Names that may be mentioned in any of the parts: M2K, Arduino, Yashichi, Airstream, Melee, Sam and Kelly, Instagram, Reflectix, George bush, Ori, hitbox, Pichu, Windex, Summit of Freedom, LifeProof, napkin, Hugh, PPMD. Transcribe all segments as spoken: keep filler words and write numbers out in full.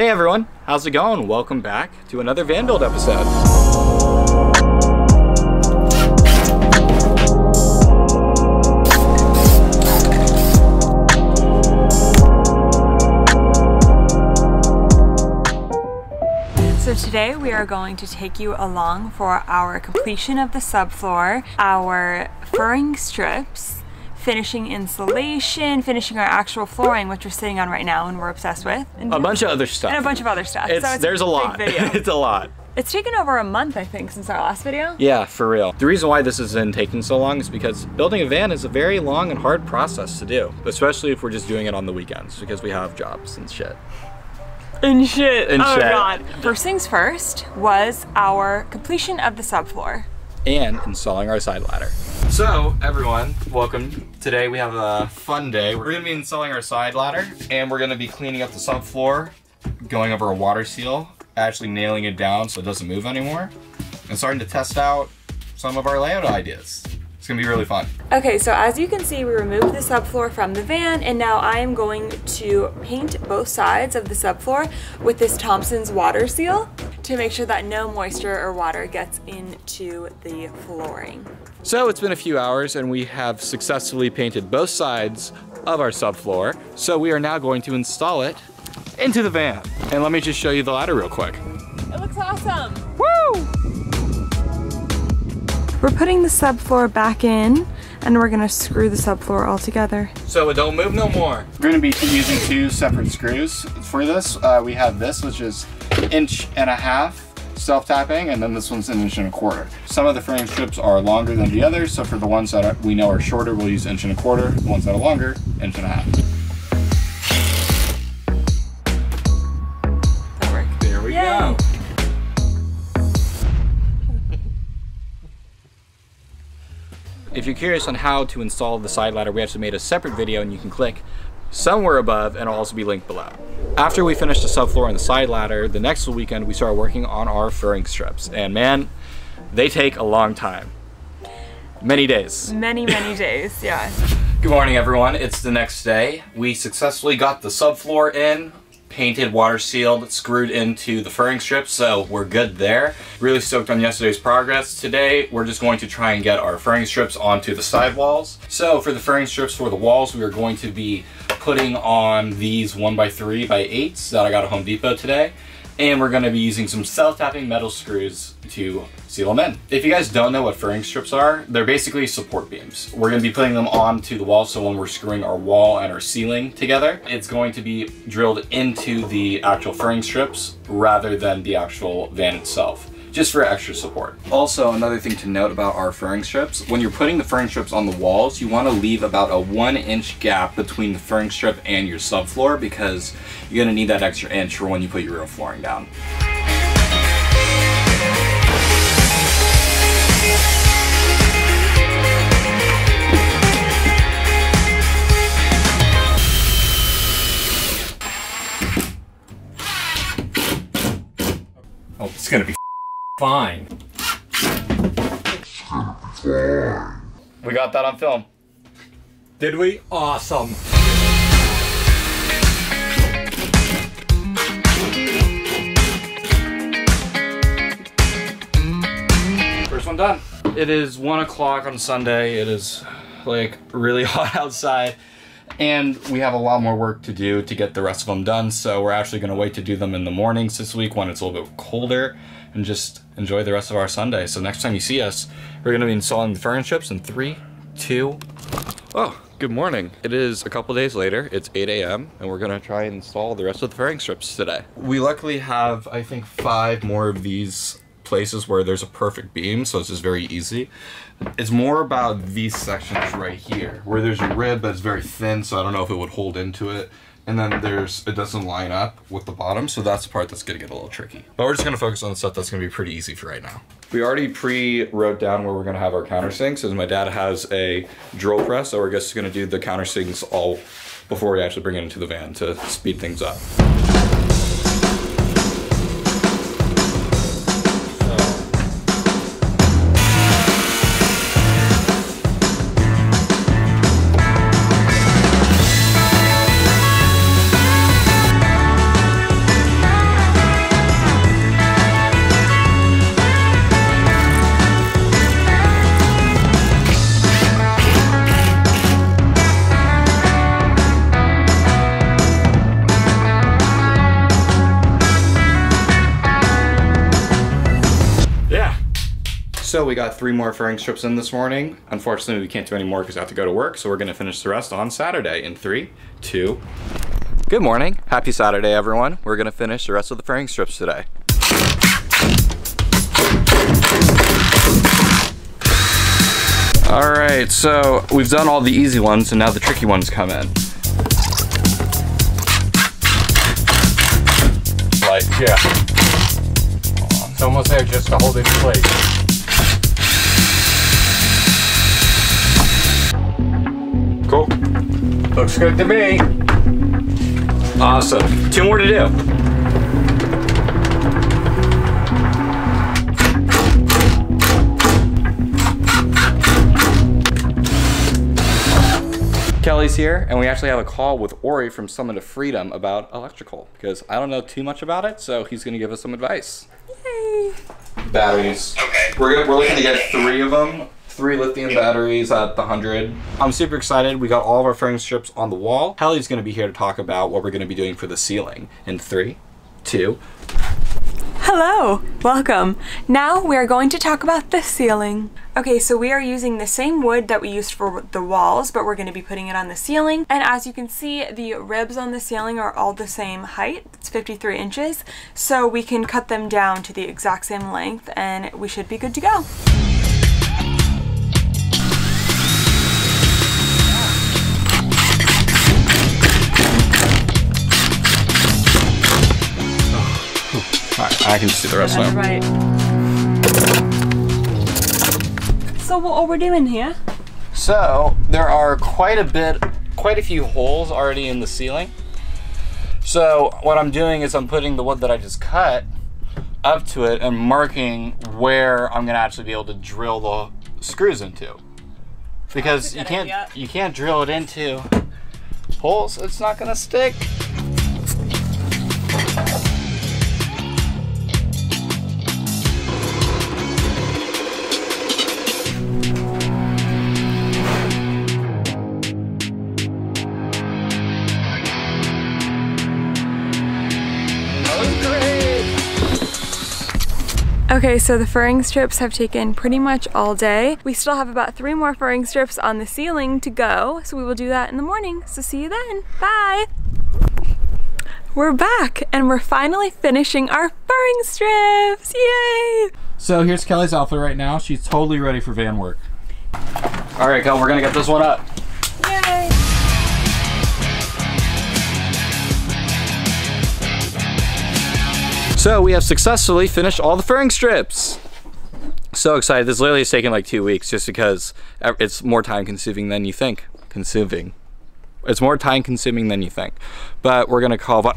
Hey everyone, how's it going? Welcome back to another Vanbuild episode. So today we are going to take you along for our completion of the subfloor, our furring strips, finishing insulation, finishing our actual flooring, which we're sitting on right now and we're obsessed with. And a bunch of other stuff. And a bunch of other stuff. It's, so it's there's a, a lot. It's a lot. It's taken over a month, I think, since our last video. Yeah, for real. The reason why this has been taking so long is because building a van is a very long and hard process to do, especially if we're just doing it on the weekends because we have jobs and shit. And shit. And oh shit. God. First things first was our completion of the subfloor. And installing our side ladder. So everyone, welcome. Today we have a fun day. We're gonna be installing our side ladder and we're gonna be cleaning up the subfloor, going over a water seal, actually nailing it down so it doesn't move anymore, and starting to test out some of our layout ideas. It's gonna be really fun. Okay, so as you can see, we removed the subfloor from the van and now I am going to paint both sides of the subfloor with this Thompson's water seal to make sure that no moisture or water gets into the flooring. So it's been a few hours and we have successfully painted both sides of our subfloor. So we are now going to install it into the van. And let me just show you the ladder real quick. It looks awesome. Woo! We're putting the subfloor back in and we're gonna screw the subfloor all together. So it don't move no more. We're gonna be using two separate screws for this. Uh, we have this, which is inch and a half self-tapping, and then this one's an inch and a quarter. Some of the furring strips are longer than the others, so for the ones that are, we know are shorter, we'll use inch and a quarter. The ones that are longer, inch and a half. That worked. There we Yay. Go. If you're curious on how to install the side ladder, we actually made a separate video and you can click somewhere above and it'll also be linked below. After we finished the subfloor and the side ladder, the next weekend we started working on our furring strips. And man, they take a long time. Many days. Many, many days, yeah. Good morning everyone, it's the next day. We successfully got the subfloor in, painted, water sealed, screwed into the furring strips, so we're good there. Really stoked on yesterday's progress. Today, we're just going to try and get our furring strips onto the side walls. So for the furring strips for the walls, we are going to be putting on these one by three by eights that I got at Home Depot today. And we're gonna be using some self-tapping metal screws to seal them in. If you guys don't know what furring strips are, they're basically support beams. We're gonna be putting them onto the wall, so when we're screwing our wall and our ceiling together, it's going to be drilled into the actual furring strips rather than the actual van itself, just for extra support. Also, another thing to note about our furring strips, when you're putting the furring strips on the walls, you wanna leave about a one inch gap between the furring strip and your subfloor because you're gonna need that extra inch for when you put your real flooring down. Oh, it's gonna be fine. We got that on film. Did we? Awesome. First one done. It is one o'clock on Sunday. It is like really hot outside. And we have a lot more work to do to get the rest of them done, so we're actually gonna wait to do them in the mornings this week when it's a little bit colder and just enjoy the rest of our Sunday. So next time you see us, we're gonna be installing the furring strips in three, two. Oh, good morning. It is a couple days later, it's eight A M and we're gonna try and install the rest of the furring strips today. We luckily have, I think, five more of these places where there's a perfect beam, so it's just very easy. It's more about these sections right here where there's a rib that's very thin, so I don't know if it would hold into it, and then there's it doesn't line up with the bottom, so that's the part that's gonna get a little tricky. But we're just gonna focus on the stuff that's gonna be pretty easy for right now. We already pre-wrote down where we're gonna have our countersinks, as my dad has a drill press, so we're just gonna do the countersinks all before we actually bring it into the van to speed things up. So we got three more furring strips in this morning. Unfortunately, we can't do any more because I have to go to work, so we're gonna finish the rest on Saturday in three, two. Good morning, happy Saturday, everyone. We're gonna finish the rest of the furring strips today. All right, so we've done all the easy ones and now the tricky ones come in. Like, yeah. It's almost there just to hold it in place. Cool. Looks good to me. Awesome. Two more to do. Kelly's here, and we actually have a call with Ori from Summit of Freedom about electrical, because I don't know too much about it, so he's gonna give us some advice. Yay. Batteries. Okay. We're, we're looking to get three of them. Three lithium batteries at the hundred. I'm super excited. We got all of our furring strips on the wall. Hallie's gonna be here to talk about what we're gonna be doing for the ceiling in three, two. Hello, welcome. Now we are going to talk about the ceiling. Okay, so we are using the same wood that we used for the walls, but we're gonna be putting it on the ceiling. And as you can see, the ribs on the ceiling are all the same height. It's fifty-three inches. So we can cut them down to the exact same length and we should be good to go. I can just do the rest of them. Right. So what are we doing here? So there are quite a bit, quite a few holes already in the ceiling. So what I'm doing is I'm putting the wood that I just cut up to it and marking where I'm gonna actually be able to drill the screws into. Because you can't, you can't drill it into holes, it's not gonna stick. Okay, so the furring strips have taken pretty much all day. We still have about three more furring strips on the ceiling to go, so we will do that in the morning. So see you then, bye. We're back and we're finally finishing our furring strips, yay! So here's Kelly's outfit right now. She's totally ready for van work. All right, Kelly, we're gonna get this one up. Yay! So we have successfully finished all the furring strips. So excited, this literally has taken like two weeks just because it's more time consuming than you think. Consuming. It's more time consuming than you think. But we're gonna call,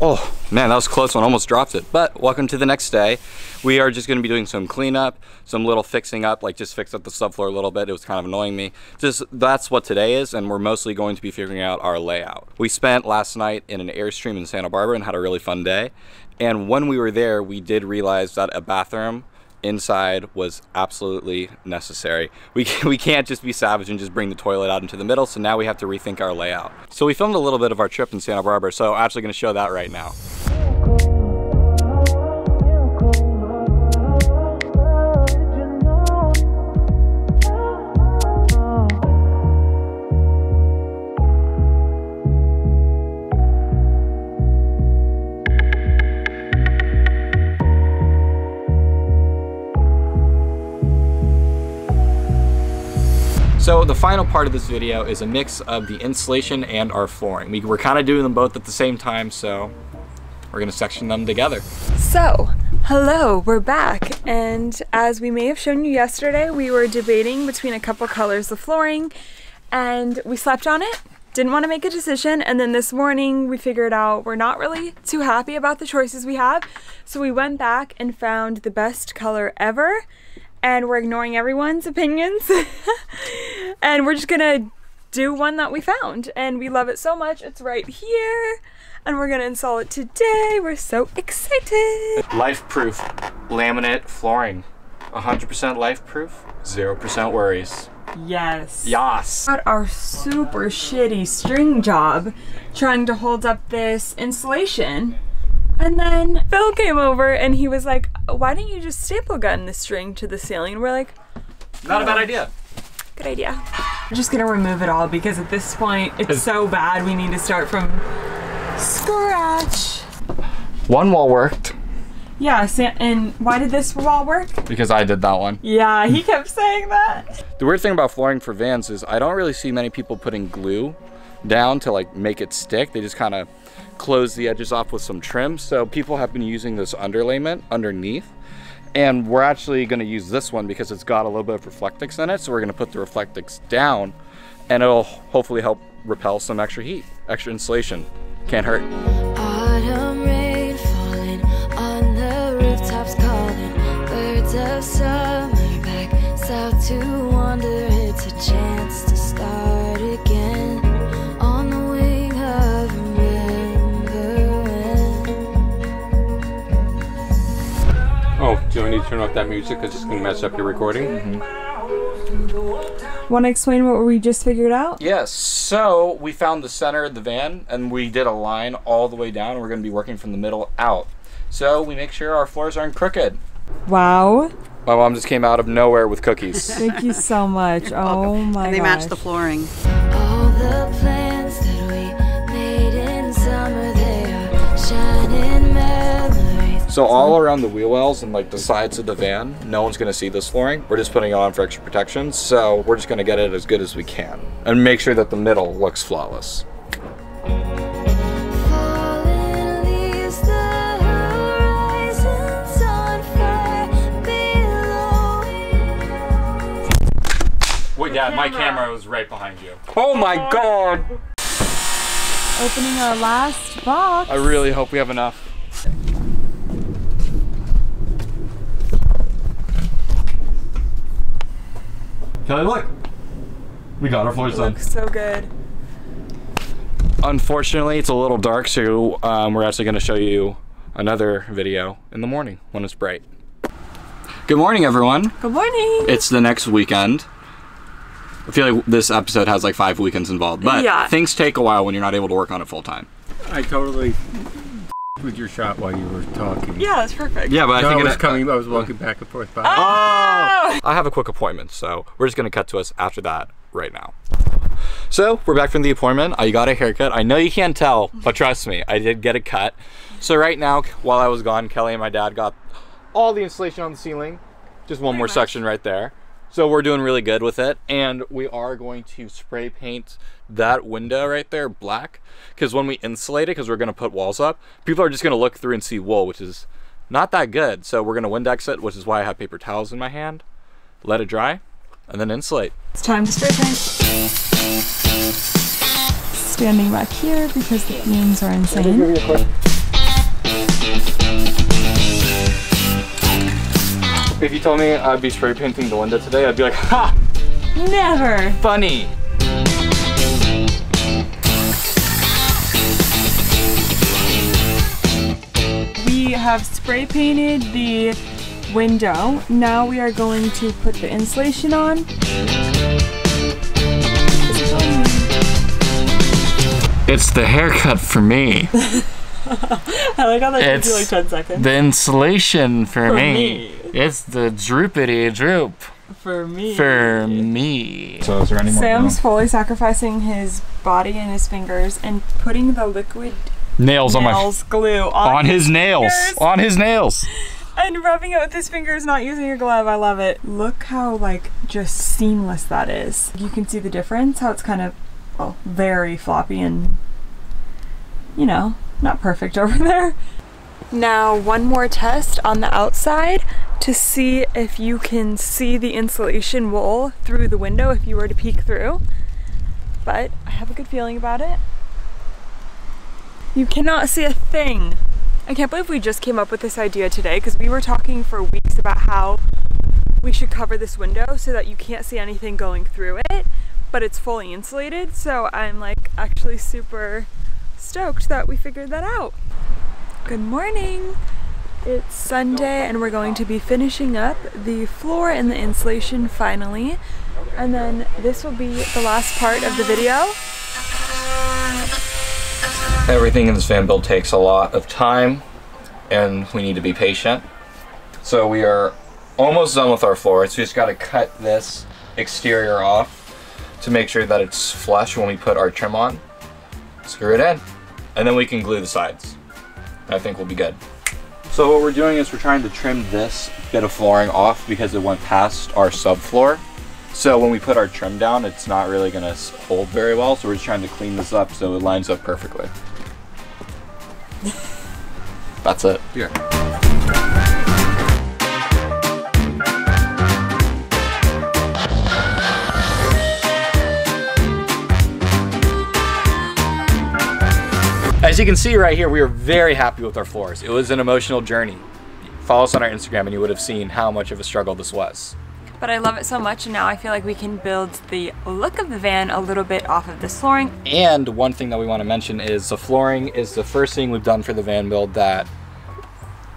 oh man, that was a close one, almost dropped it. But welcome to the next day. We are just gonna be doing some cleanup, some little fixing up, like just fix up the subfloor a little bit. It was kind of annoying me. Just, that's what today is, and we're mostly going to be figuring out our layout. We spent last night in an Airstream in Santa Barbara and had a really fun day. And when we were there, we did realize that a bathroom inside was absolutely necessary. We, we can't just be savage and just bring the toilet out into the middle, so now we have to rethink our layout. So we filmed a little bit of our trip in Santa Barbara, so I'm actually gonna show that right now. So the final part of this video is a mix of the insulation and our flooring. We, we're kind of doing them both at the same time, so we're gonna section them together. So, hello, we're back. And as we may have shown you yesterday, we were debating between a couple colors of flooring and we slept on it, didn't wanna make a decision. And then this morning we figured out we're not really too happy about the choices we have. So we went back and found the best color ever. And we're ignoring everyone's opinions. And we're just gonna do one that we found. And we love it so much, it's right here. And we're gonna install it today. We're so excited. LifeProof laminate flooring. one hundred percent LifeProof, zero percent worries. Yes. Yas. Got our super shitty string job trying to hold up this insulation. And then Phil came over and he was like, why don't you just staple gun the string to the ceiling? And we're like, not a bad idea. Good idea. We're just gonna remove it all because at this point it's so bad we need to start from scratch. One wall worked. Yeah, and why did this wall work? Because I did that one. Yeah, he kept saying that. The weird thing about flooring for vans is I don't really see many people putting glue down to like make it stick. They just kind of close the edges off with some trim. So people have been using this underlayment underneath. And we're actually gonna use this one because it's got a little bit of Reflectix in it. So we're gonna put the Reflectix down and it'll hopefully help repel some extra heat, extra insulation. Can't hurt. Autumn rain falling on the rooftops calling. Birds of summer back south to wander. It's a chance to start again. On the wing of remember when. Oh, do I need to turn off that music because it's going to mess up your recording? Mm-hmm. Want to explain what we just figured out? Yes, so we found the center of the van and we did a line all the way down. We're going to be working from the middle out. So we make sure our floors aren't crooked. Wow. My mom just came out of nowhere with cookies. Thank you so much. You're oh welcome. My god. They gosh. Match the flooring. All the plans that we made in summer, they are shining memories. So all around the wheel wells and like the sides of the van, no one's gonna see this flooring. We're just putting it on for extra protection. So we're just gonna get it as good as we can and make sure that the middle looks flawless. Yeah, my camera was right behind you. Oh my god! Opening our last box. I really hope we have enough. Kelly, look! We got our floors done. Looks so good. Unfortunately, it's a little dark, so um, we're actually going to show you another video in the morning when it's bright. Good morning, everyone. Good morning. It's the next weekend. I feel like this episode has like five weekends involved, but yeah. Things take a while when you're not able to work on it full time. I totally with your shot while you were talking. Yeah, that's perfect. Yeah, but no, I think I was it, coming. I was walking back and forth. By oh! oh! I have a quick appointment, so we're just gonna cut to us after that right now. So we're back from the appointment. I got a haircut. I know you can't tell, but trust me, I did get a cut. So right now, while I was gone, Kelly and my dad got all the insulation on the ceiling. Just one Very more much. section right there. So we're doing really good with it, and we are going to spray paint that window right there black, because when we insulate it, because we're going to put walls up, people are just going to look through and see wool, which is not that good. So we're going to Windex it, which is why I have paper towels in my hand, let it dry, and then insulate. It's time to spray paint. Standing back here because the fumes are insane. If you told me I'd be spray painting the window today, I'd be like, ha! Never! Funny! We have spray painted the window. Now we are going to put the insulation on. It's the haircut for me. I like how that it's took you like ten seconds. The insulation for, for me. me. It's the droopity droop. For me. For me. So is there any more? Sam's fully sacrificing his body and his fingers and putting the liquid nails, nails on my glue on, on his, his nails. Fingers. On his nails. And rubbing it with his fingers, not using your glove. I love it. Look how like just seamless that is. You can see the difference, how it's kind of well, very floppy and you know. Not perfect over there. Now one more test on the outside to see if you can see the insulation wool through the window if you were to peek through. But I have a good feeling about it. You cannot see a thing. I can't believe we just came up with this idea today because we were talking for weeks about how we should cover this window so that you can't see anything going through it, but it's fully insulated. So I'm like actually super stoked that we figured that out. Good morning. It's Sunday and we're going to be finishing up the floor and the insulation finally. And then this will be the last part of the video. Everything in this van build takes a lot of time, and we need to be patient. So we are almost done with our floor. So we just gotta cut this exterior off to make sure that it's flush when we put our trim on. Screw it in. And then we can glue the sides. I think we'll be good. So what we're doing is we're trying to trim this bit of flooring off because it went past our subfloor. So when we put our trim down, it's not really gonna hold very well. So we're just trying to clean this up so it lines up perfectly. That's it. Yeah. As you can see right here, we are very happy with our floors. It was an emotional journey. Follow us on our Instagram and you would have seen how much of a struggle this was. But I love it so much, and now I feel like we can build the look of the van a little bit off of this flooring. And one thing that we want to mention is the flooring is the first thing we've done for the van build that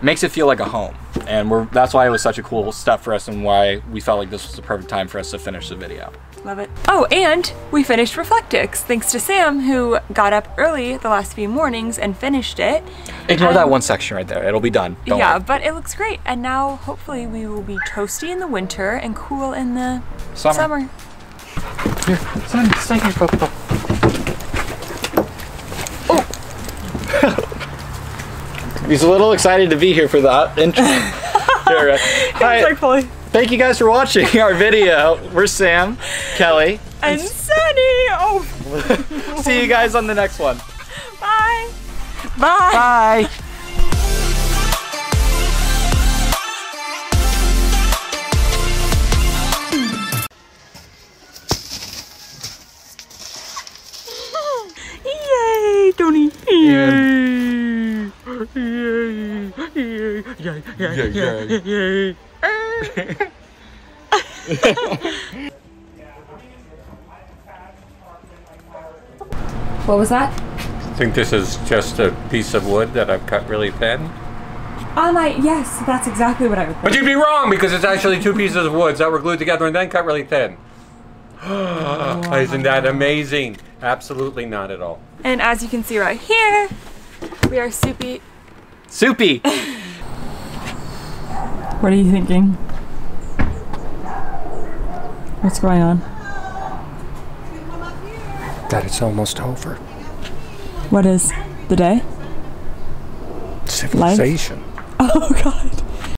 makes it feel like a home. And we're, that's why it was such a cool step for us and why we felt like this was the perfect time for us to finish the video. Love it. Oh, and we finished Reflectix, thanks to Sam, who got up early the last few mornings and finished it. Ignore um, that one section right there. It'll be done. Don't yeah, worry. But it looks great. And now hopefully we will be toasty in the winter and cool in the summer. summer. Here, stay here, Papa. Oh! He's a little excited to be here for the intro. Here, uh, hi. Exactly. Thank you guys for watching our video. We're Sam, Kelly, and, and Sunny. Oh. See you guys on the next one. Bye. Bye. Bye. Yay, Tony. Yay. Yay. Yay. Yay. Yay. Yay. Yay. What was that? I think this is just a piece of wood that I've cut really thin. Um, I, yes, that's exactly what I would think. But you'd be wrong, because it's actually two pieces of wood that were glued together and then cut really thin. Oh, isn't that amazing? Absolutely not at all. And as you can see right here, we are soupy. Soupy! What are you thinking? What's going on? That it's almost over. What is the day? Civilization. Life? Oh God.